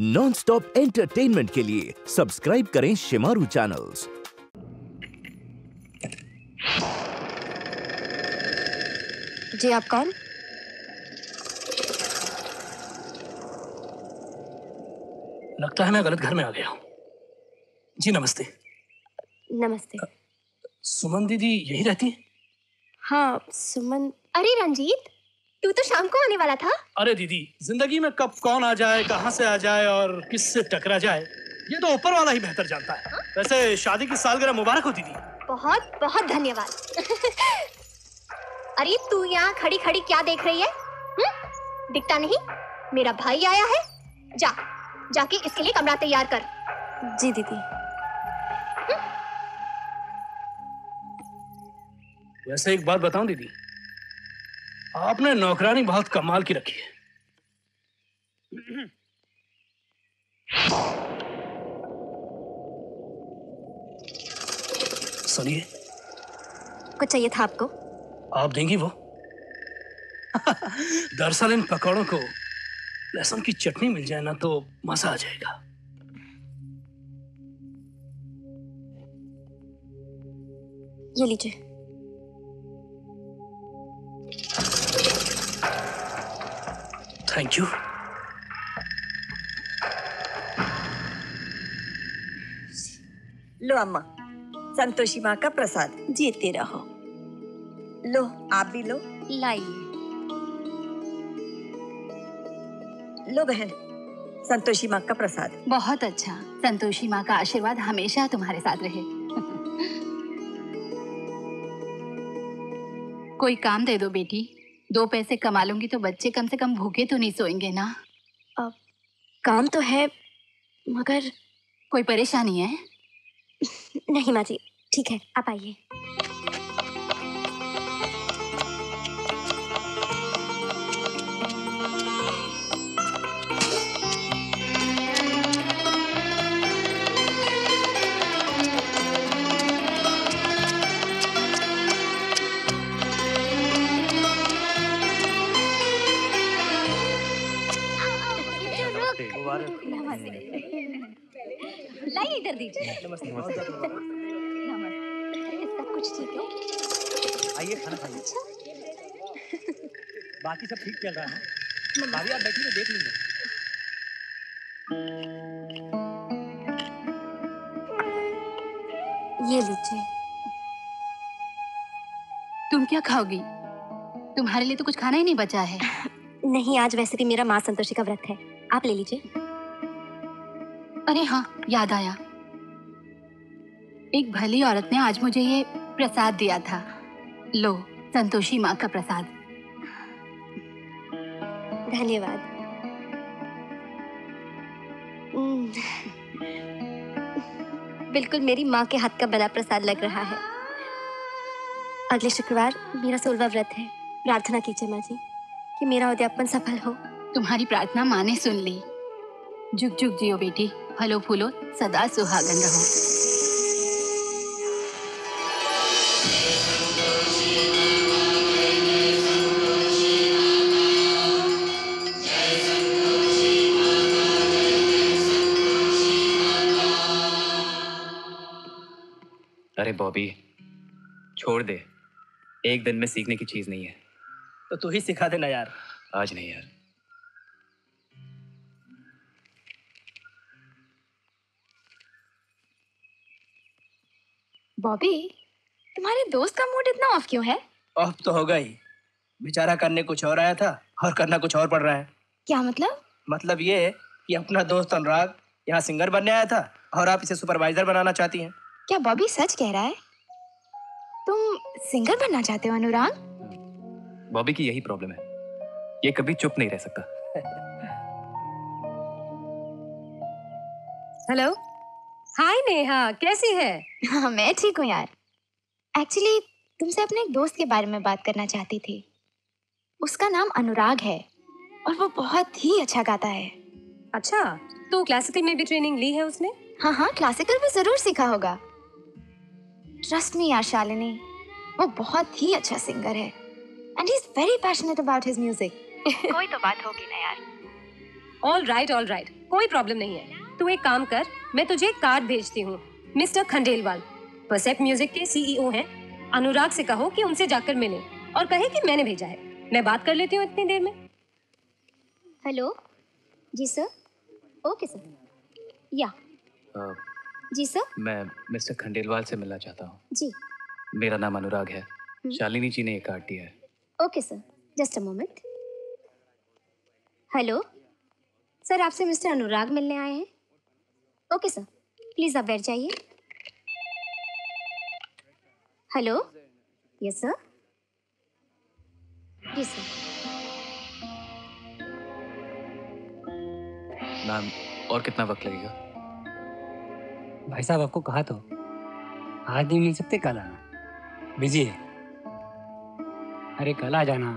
Non-stop entertainment के लिए subscribe करें शेमारू चैनल्स। जी आप कौन? लगता है मैं गलत घर में आ गया हूँ। जी नमस्ते। नमस्ते। सुमन दीदी यही रहती है? हाँ सुमन। अरे रंजीत तू तो शाम को आने वाला था। अरे दीदी जिंदगी में कब कौन आ जाए, कहाँ से आ जाए और किससे टकरा जाए ये तो ऊपर वाला ही बेहतर जानता है। हा? वैसे शादी की सालगिरह मुबारक हो दीदी। बहुत बहुत धन्यवाद। अरे तू यहाँ खड़ी खड़ी क्या देख रही है? दिखता नहीं मेरा भाई आया है? जा जाके इसके लिए कमरा तैयार कर। जी दीदी। वैसे एक बात बताऊं दीदी, आपने नौकरानी बहुत कमाल की रखी है। सुनिए कुछ चाहिए था आपको? आप देंगी वो? दरअसल इन पकौड़ों को लहसुन की चटनी मिल जाए ना तो मजा आ जाएगा। ये लीजिए। Thank you. लो अम्मा संतोषी माँ का प्रसाद। जीते रहो। लो आप भी लो। लाइए लो बहन संतोषी माँ का प्रसाद। बहुत अच्छा। संतोषी माँ का आशीर्वाद हमेशा तुम्हारे साथ रहे। कोई काम दे दो बेटी, दो पैसे कमा लूंगी तो बच्चे कम से कम भूखे तो नहीं सोएंगे ना। अब काम तो है मगर कोई परेशानी है? नहीं माँ जी ठीक है आप आइए। लाइए इधर दीजिए। नमस्ते नमस्ते। सब कुछ ठीक है? आइए खाना खाइए। अच्छा? बाकी सब ठीक चल रहा है? भाभी आप बैठिए देख लीजिए। ये लीजिए। तुम क्या खाओगी? तुम्हारे लिए तो कुछ खाना ही नहीं बचा है। नहीं आज वैसे भी मेरा माँ संतोषी का व्रत है, आप ले लीजिए। अरे हाँ याद आया, एक भली औरत ने आज मुझे ये प्रसाद दिया था। लो संतोषी माँ का प्रसाद। धन्यवाद। बिल्कुल मेरी माँ के हाथ का बना प्रसाद लग रहा है। अगले शुक्रवार मेरा 16वां व्रत है। प्रार्थना कीजिए माँ जी कि मेरा उद्यापन सफल हो। तुम्हारी प्रार्थना माँ ने सुन ली। जुग जुग जियो बेटी, फलो फूलो सदा सुहागन रहो। अरे बॉबी छोड़ दे, एक दिन में सीखने की चीज नहीं है। तो तू ही सिखा देना यार। आज नहीं यार। बॉबी तुम्हारे दोस्त का मूड इतना ऑफ क्यों है? ऑफ तो होगा ही, बेचारा करने कुछ और आया था और करना कुछ और पड़ रहा है। क्या मतलब? मतलब ये कि अपना दोस्त अनुराग यहाँ सिंगर बनने आया था और आप इसे सुपरवाइजर बनाना चाहती हैं। क्या बॉबी सच कह रहा है? तुम सिंगर बनना चाहते हो अनुराग? बॉबी की यही प्रॉब्लम है, ये कभी चुप नहीं रह सकता। हेलो। हाय नेहा कैसी है? हाँ मैं ठीक हूँ यार। एक्चुअली तुमसे अपने एक दोस्त के बारे में बात करना चाहती थी। उसका नाम अनुराग है और वो बहुत ही अच्छा गाता है। अच्छा तो क्लासिकल में भी ट्रेनिंग ली है उसने? हाँ हाँ क्लासिकल भी जरूर सीखा होगा। ट्रस्ट मी यार शालिनी, वो बहुत ही अच्छा सिंगर है and he is very passionate about his music. कोई तो बात होगी ना यार। ऑल राइट कोई प्रॉब्लम नहीं है। तू एक काम कर, मैं तुझे कार्ड भेजती हूँ। मिस्टर खंडेलवाल परसेप्ट म्यूजिक के सीईओ हैं। अनुराग से कहो कि उनसे जाकर मिले और कहे कि मैंने भेजा है। मैं बात कर लेती हूँ इतनी देर में। हेलो जी सर। Okay sir. या जी सर, मैं मिस्टर खंडेलवाल से मिलना चाहता हूँ। जी, मेरा नाम अनुराग है। शालिनी जी ने ये कार्ड दिया है। Okay sir, just a moment. Hello sir, आपसे मिस्टर अनुराग मिलने आए हैं। ओके सर, प्लीज़ आप बैठ जाइए। Hello, yes sir. जी सर। मैम, और कितना वक्त लगेगा? भाई साहब, आपको कहा तो आज नहीं मिल सकते, कल आना। बिजी है। अरे कल आ जाना।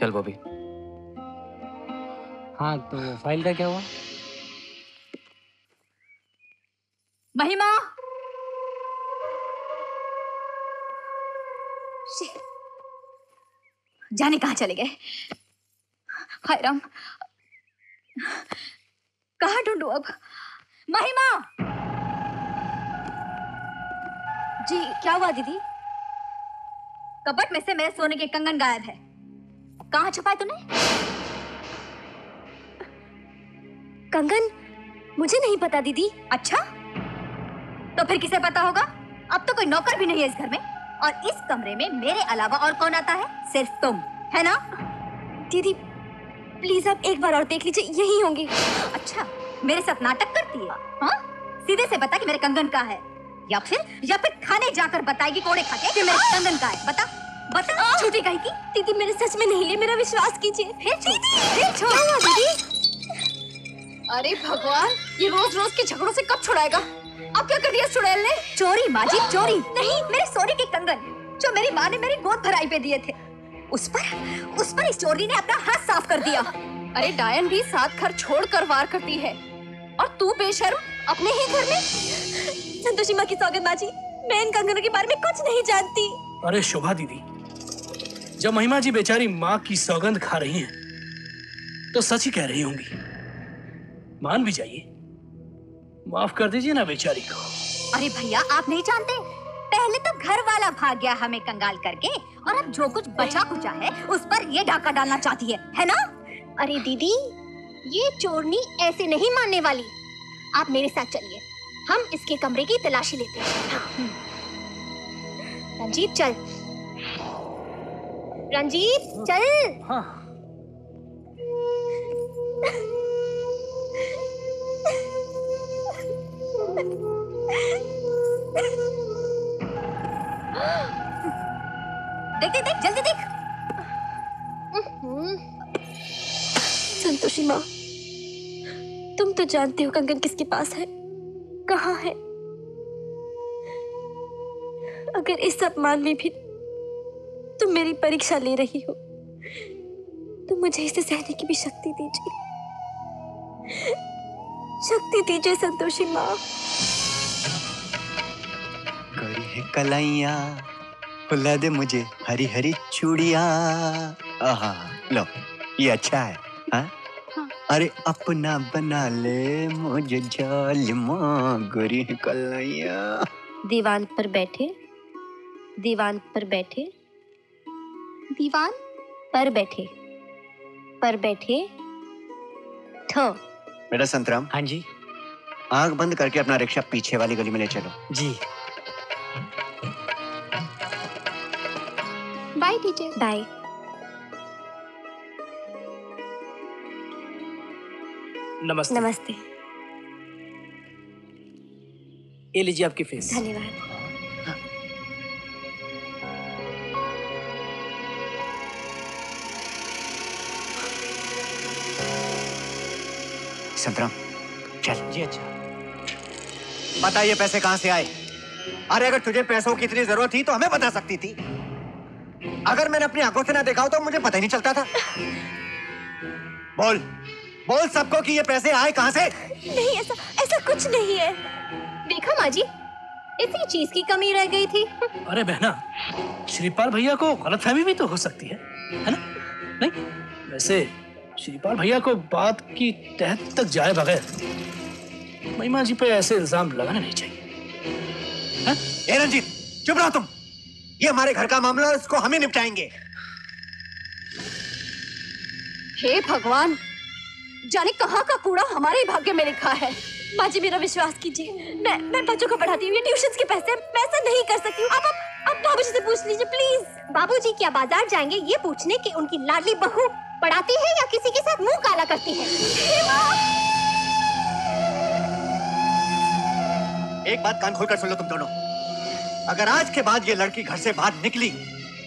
चल बॉबी। हाँ, तो फाइल का क्या हुआ? महिमा, जाने कहाँ चले गए। हाय राम, कहाँ ढूंढूं अब। महिमा जी, क्या हुआ दीदी? कपट में से मेरे सोने के कंगन गायब है। कहाँ छुपाए तूने? कंगन मुझे नहीं पता दीदी। अच्छा, तो फिर किसे पता होगा? अब तो कोई नौकर भी नहीं है इस घर में, और इस कमरे में मेरे अलावा और कौन आता है? सिर्फ तुम, है ना? दीदी प्लीज आप एक बार और देख लीजिए, यही होंगे। अच्छा, मेरे साथ नाटक करती है हाँ? सीधे से बता कि मेरे कंगन कहाँ है, या फिर खाने जाकर बताएगी कोड़े खाके कि मेरे कंगन कहाँ है। बता बता, झूठी कहीं की। दीदी मेरे सच में नहीं ले, मेरा विश्वास कीजिए। दीदी, अरे भगवान, ये रोज रोज के झगड़ों से कब छुड़ाएगा। अब क्या कर दिया चुड़ैल ने? चोरी माँ जी, चोरी नहीं, मेरे सोने के कंगन जो मेरी माँ ने मेरी गोद भराई पे दिए थे, उस पर इस चोरी ने अपना हाथ साफ कर दिया। अरे डायन भी साथ घर छोड़कर वार करती है, और तू बेशर्म अपने ही घर में। संतोषी माँ की सौगंध माँ जी, मैं इन कंगनों के बारे में कुछ नहीं जानती। अरे शोभा दीदी, जब महिमा जी बेचारी माँ की सौगंध खा रही हैं, तो सच ही कह रही होंगी। मान भी जाइए, माफ कर दीजिए ना बेचारी को। अरे भैया, आप नहीं जानते, पहले तो घर वाला भाग गया हमें कंगाल करके, और अब जो कुछ बचा कुचा है उस पर ये ढाका डालना चाहती है ना? अरे दीदी, ये चोरनी ऐसे नहीं मानने वाली। आप मेरे साथ चलिए, हम इसके कमरे की तलाशी लेते हैं। रंजीत चल, रंजीत चल। हाँ। देख जल्दी देख। संतोषी माँ, तुम तो जानते हो कंगन किसके पास है, कहाँ है। अगर इस अपमान में भी तुम मेरी परीक्षा ले रही हो, तो मुझे इसे सहने की भी शक्ति दीजिए, शक्ति दीजिए संतोषी माँ। कड़ी है कलाइया, फुला दे मुझे हरी हरी चूड़िया। आहा, लो ये अच्छा है। हाँ? अरे अपना बना ले मुझे जालिमा, गोरी कलाइया। दीवान पर बैठे। बेटा संतराम। हाँ जी। आंख बंद करके अपना रिक्शा पीछे वाली गली में ले चलो। जी। Bye teacher. बाय। नमस्ते। नमस्ते। ये लीजिए आपकी फीस। धन्यवाद। हाँ। संतराम चल। जी अच्छा। बताइए पैसे कहाँ से आए? अरे अगर तुझे पैसों की इतनी जरूरत थी तो हमें बता सकती थी। अगर मैंने अपनी आंखों से ना देखा हो तो मुझे पता ही नहीं चलता था। बोल सबको कि ये पैसे आए कहाँ से? नहीं, ऐसा कुछ नहीं है। देखा माँ जी, इसी चीज की कमी रह गई थी। अरे बहना, श्रीपाल भैया को गलतफहमी भी तो हो सकती है ना? नहीं, वैसे श्रीपाल भैया को बात की तह तक जाए बगैर महिमा जी पे ऐसे इल्जाम लगाना नहीं चाहिए। ए रंजीत, चुप रहो तुम। ये हमारे घर का मामला, इसको हम ही निपटाएंगे। हे भगवान, जाने कहाँ का कूड़ा हमारे भाग्य में लिखा है। माँ जी मेरा विश्वास कीजिए, मैं बच्चों को पढ़ाती हूँ, ये ट्यूशन्स के पैसे मैं ऐसा नहीं कर सकती हूँ। आप बाबूजी से पूछ लीजिए प्लीज। बाबूजी क्या बाजार जाएंगे ये पूछने कि उनकी लाडली बहू पढ़ाती है या किसी के साथ मुंह काला करती है। एक बात कान खोलकर सुन लो तुम दोनों, अगर आज के बाद ये लड़की घर से बाहर निकली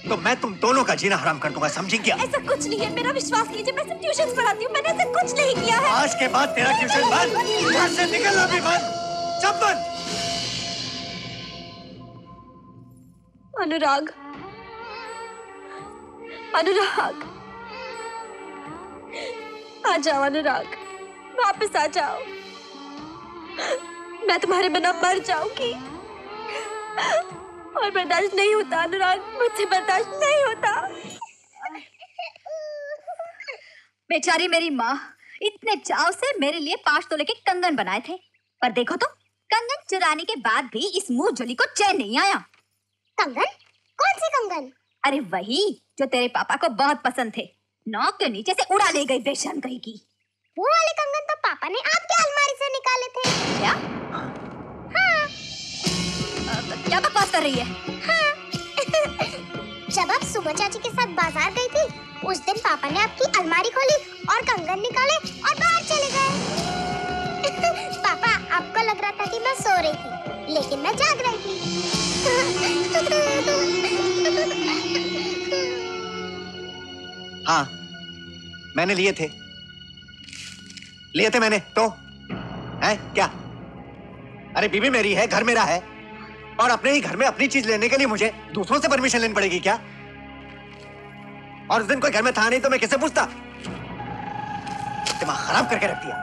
तो मैं तुम दोनों का जीना हराम कर दूंगा, समझी क्या? ऐसा कुछ नहीं है, मेरा विश्वास कीजिए, मैं सिर्फ ट्यूशन पढ़ाती हूँ, मैंने ऐसा कुछ नहीं किया है। आज के बाद तेरा ट्यूशन बंद, घर से निकलना भी बंद, सब बंद। अनुराग, अनुराग, आ जाओ अनुराग, वापस आ जाओ, मैं तुम्हारे बिना मर जाऊंगी और बर्दाश्त नहीं होता अनुराग, मुझसे बर्दाश्त नहीं होता। बेचारी मेरी माँ इतने चाव से मेरे लिए 5 तोले के कंगन बनाए थे, पर देखो तो कंगन चुराने के बाद भी इस मुंह झोली को चैन नहीं आया। कंगन? कौन से कंगन? अरे वही जो तेरे पापा को बहुत पसंद थे, नौक के नीचे से उड़ा ले गई बेशर्म कहीं की। वो वाले कंगन तो पापा ने आपके अलमारी से निकाले थे। क्या? क्या बकवास कर रही है? हाँ। जब आप सुमा चाची के साथ बाजार गई थी, उस दिन पापा ने आपकी अलमारी खोली और कंगन निकाले और बाहर चले गए। पापा, आपको लग रहा था कि मैं सो रही थी, लेकिन मैं जाग रही थी। हाँ, मैंने लिए थे मैंने तो है क्या? अरे बीवी मेरी है, घर मेरा है, और अपने ही घर में अपनी चीज लेने के लिए मुझे दूसरों से परमिशन लेनी पड़ेगी क्या? और उस दिन कोई घर में था नहीं तो मैं कैसे पूछता? दिमाग खराब करके रख दिया।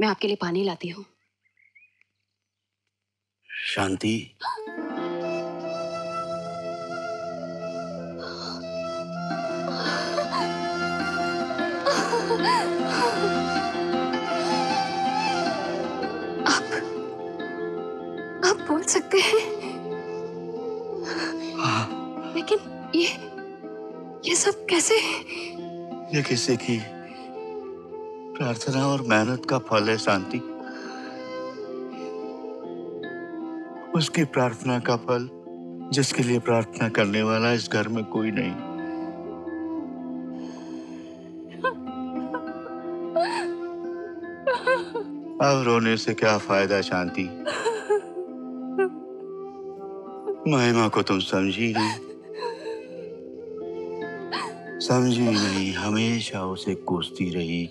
मैं आपके लिए पानी लाती हूँ। शांति, बोल सकते हैं, लेकिन ये सब कैसे? ये किसी की प्रार्थना और मेहनत का फल है शांति। उसकी प्रार्थना का फल, जिसके लिए प्रार्थना करने वाला इस घर में कोई नहीं। अब रोने से क्या फायदा शांति? महिमा को तुम समझी नहीं, हमेशा उसे कोसती रही,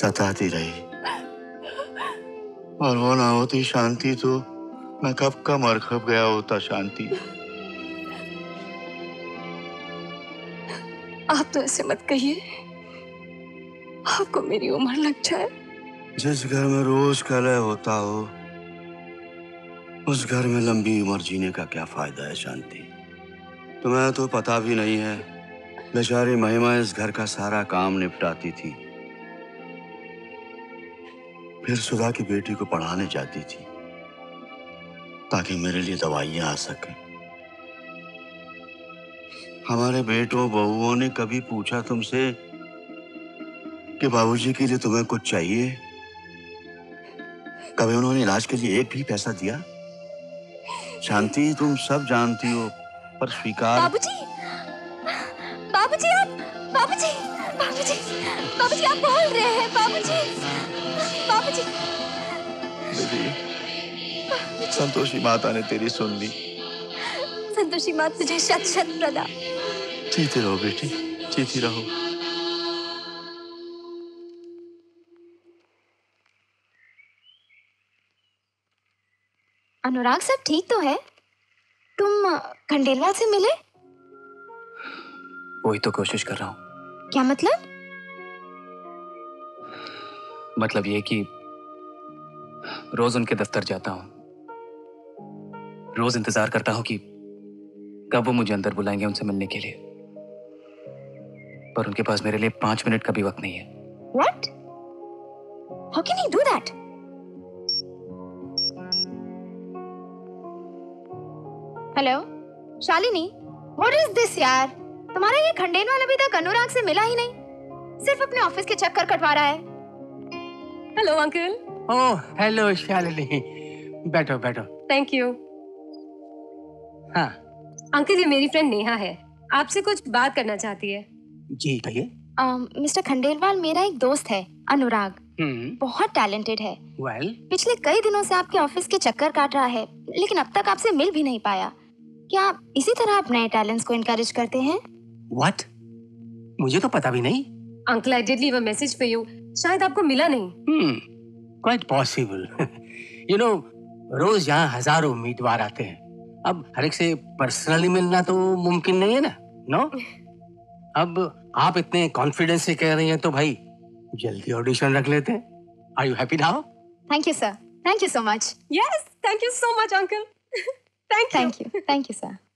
सताती रही, और वो ना होती शांति तो मैं कब का मर खप गया होता। शांति, आप तो ऐसे मत कहिए, आपको मेरी उम्र लग जाए। जिस घर में रोज कलह होता हो, उस घर में लंबी उम्र जीने का क्या फायदा है शांति? तुम्हें तो पता भी नहीं है, बेचारी महिमा इस घर का सारा काम निपटाती थी, फिर सुधा की बेटी को पढ़ाने जाती थी ताकि मेरे लिए दवाइयां आ सके। हमारे बेटों बहुओं ने कभी पूछा तुमसे कि बाबूजी के लिए तुम्हें कुछ चाहिए? कभी उन्होंने इलाज के लिए एक भी पैसा दिया? शांति, तुम सब जानती हो, पर स्वीकार। बाबूजी, बाबूजी आप बोल रहे हैं। बाबूजी, संतोषी माता ने तेरी सुन ली। संतोषी माता तुझे शत शत प्रणाम। जीते रहो बेटी, जीती रहो। अनुराग सब ठीक तो है? तुम खंडेलवाल से मिले? वही तो कोशिश कर रहा हूँ। क्या मतलब? मतलब ये कि रोज उनके दफ्तर जाता हूँ, रोज इंतजार करता हूँ कि कब वो मुझे अंदर बुलाएंगे उनसे मिलने के लिए, पर उनके पास मेरे लिए 5 मिनट का भी वक्त नहीं है। What? How can you do that? Hello Shalini, what is this यार? तुम्हारा ये खंडेलवाल अभी तक अनुराग से मिला ही नहीं, सिर्फ अपने ऑफिस के चक्कर कटवा रहा है। Hello uncle. Oh hello Shalini, बैठो बैठो। Thank you. हाँ अंकल, ये मेरी फ्रेंड नेहा है, आपसे कुछ बात करना चाहती है। जी कहिए। मिस्टर खंडेलवाल, मेरा एक दोस्त है अनुराग, बहुत टैलेंटेड है। पिछले कई दिनों से आपके ऑफिस के चक्कर काट रहा है, लेकिन अब तक आपसे मिल भी नहीं पाया। क्या इसी तरह आप नए टैलेंट्स को इनकरेज करते हैं? What? मुझे तो पता भी नहीं। Uncle, I did leave a message for you. शायद आपको मिला नहीं। Quite possible. You know, रोज यहाँ हजारों उम्मीदवार आते हैं, अब हर एक से पर्सनली मिलना तो मुमकिन नहीं है ना? No? अब आप इतने कॉन्फिडेंस से कह रही हैं तो भाई जल्दी ऑडिशन रख लेते हैं। Are you happy now? Thank you, sir. Thank you so much. Yes, thank you so much, uncle. Thank you. Thank you. Thank you, sir.